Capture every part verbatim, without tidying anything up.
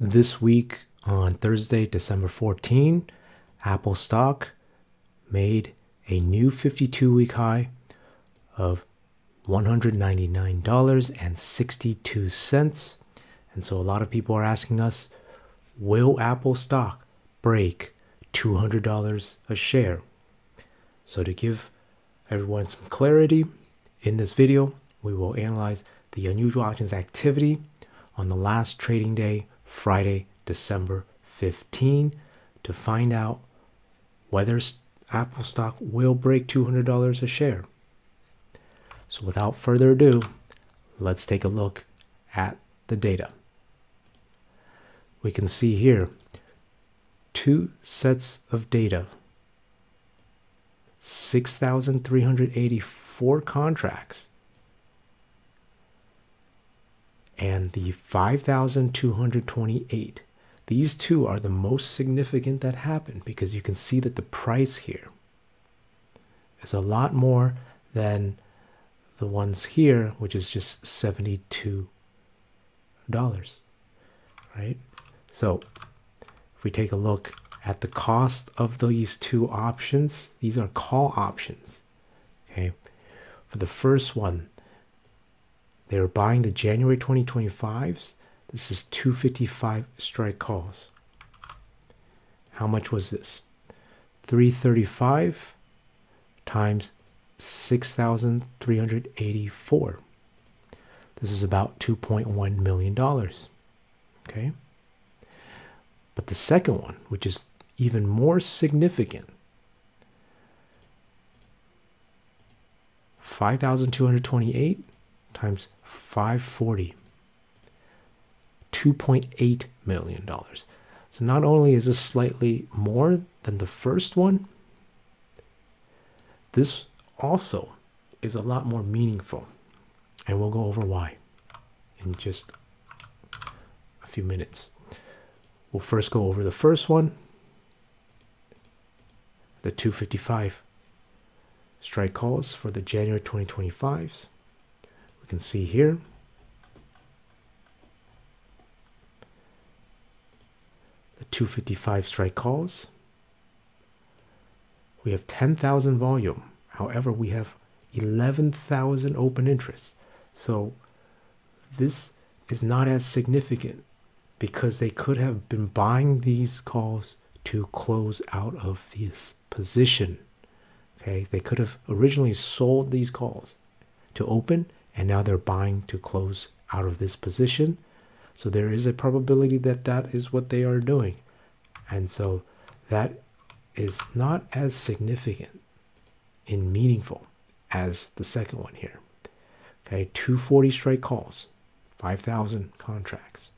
This week on Thursday, December fourteenth, Apple stock made a new fifty-two week high of one hundred ninety-nine dollars and sixty-two cents. And so a lot of people are asking us, will Apple stock break two hundred dollars a share? So to give everyone some clarity, in this video, we will analyze the unusual options activity on the last trading day, Friday, December fifteenth, to find out whether Apple stock will break two hundred dollars a share. So without further ado, let's take a look at the data. We can see here two sets of data, six thousand three hundred eighty-four contracts, and the five thousand two hundred twenty-eight. These two are the most significant that happened because you can see that the price here is a lot more than the ones here, which is just seventy-two dollars, right? So if we take a look at the cost of these two options, these are call options, okay? For the first one, they were buying the January twenty twenty-fives. This is two fifty-five strike calls. How much was this? three thirty-five times six thousand three hundred eighty-four. This is about two point one million dollars, okay? But the second one, which is even more significant, five thousand two hundred twenty-eight times five forty, two point eight million dollars. So not only is this slightly more than the first one, this also is a lot more meaningful. And we'll go over why in just a few minutes. We'll first go over the first one, the two fifty-five strike calls for the January twenty twenty-fives. We can see here, the two fifty-five strike calls. We have ten thousand volume. However, we have eleven thousand open interests. So this is not as significant because they could have been buying these calls to close out of this position. Okay, they could have originally sold these calls to open, and now they're buying to close out of this position. So there is a probability that that is what they are doing. And so that is not as significant and meaningful as the second one here. Okay, two forty strike calls, five thousand contracts.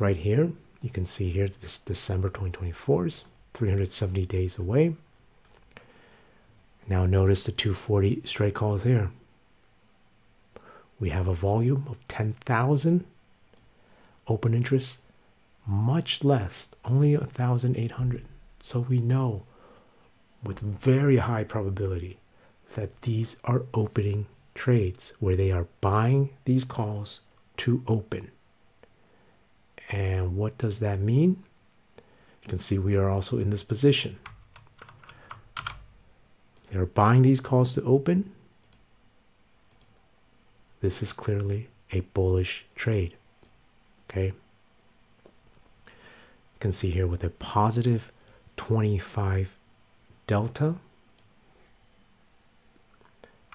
Right here, you can see here, this December twenty twenty-fours, three hundred seventy days away. Now notice the two forty strike calls here. We have a volume of ten thousand, open interest much less, only one thousand eight hundred. So we know with very high probability that these are opening trades where they are buying these calls to open. And what does that mean? You can see we are also in this position. They are buying these calls to open. This is clearly a bullish trade, okay? You can see here with a positive twenty-five delta.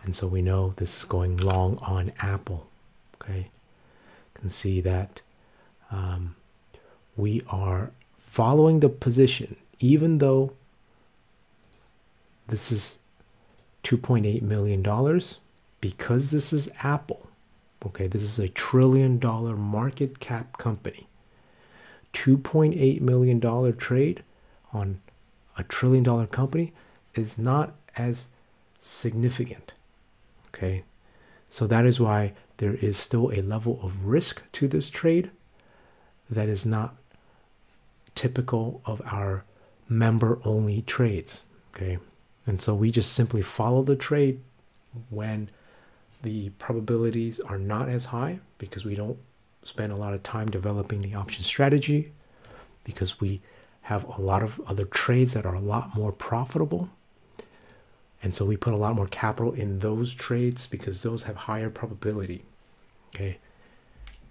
And so we know this is going long on Apple, okay? You can see that um, we are following the position, even though this is two point eight million dollars, because this is Apple, okay, this is a trillion dollar market cap company. two point eight million dollar trade on a trillion dollar company is not as significant, okay? So that is why there is still a level of risk to this trade that is not typical of our member only trades, okay? And so we just simply follow the trade when the probabilities are not as high because we don't spend a lot of time developing the option strategy because we have a lot of other trades that are a lot more profitable. And so we put a lot more capital in those trades because those have higher probability. Okay.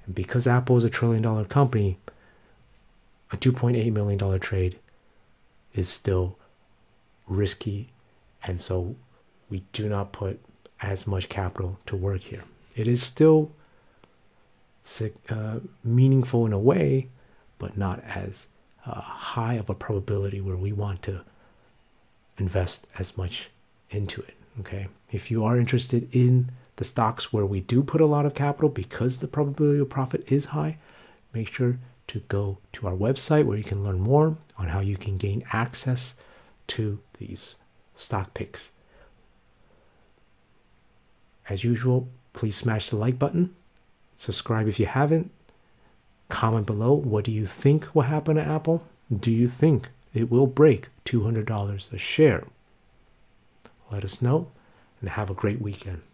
And because Apple is a trillion dollar company, a two point eight million dollar trade is still risky. And so we do not put as much capital to work here. It is still uh, meaningful in a way, but not as uh, high of a probability where we want to invest as much into it. Okay. If you are interested in the stocks where we do put a lot of capital because the probability of profit is high, make sure to go to our website where you can learn more on how you can gain access to these stock picks. As usual, please smash the like button, subscribe if you haven't, comment below what do you think will happen to Apple. Do you think it will break two hundred dollars a share? Let us know and have a great weekend.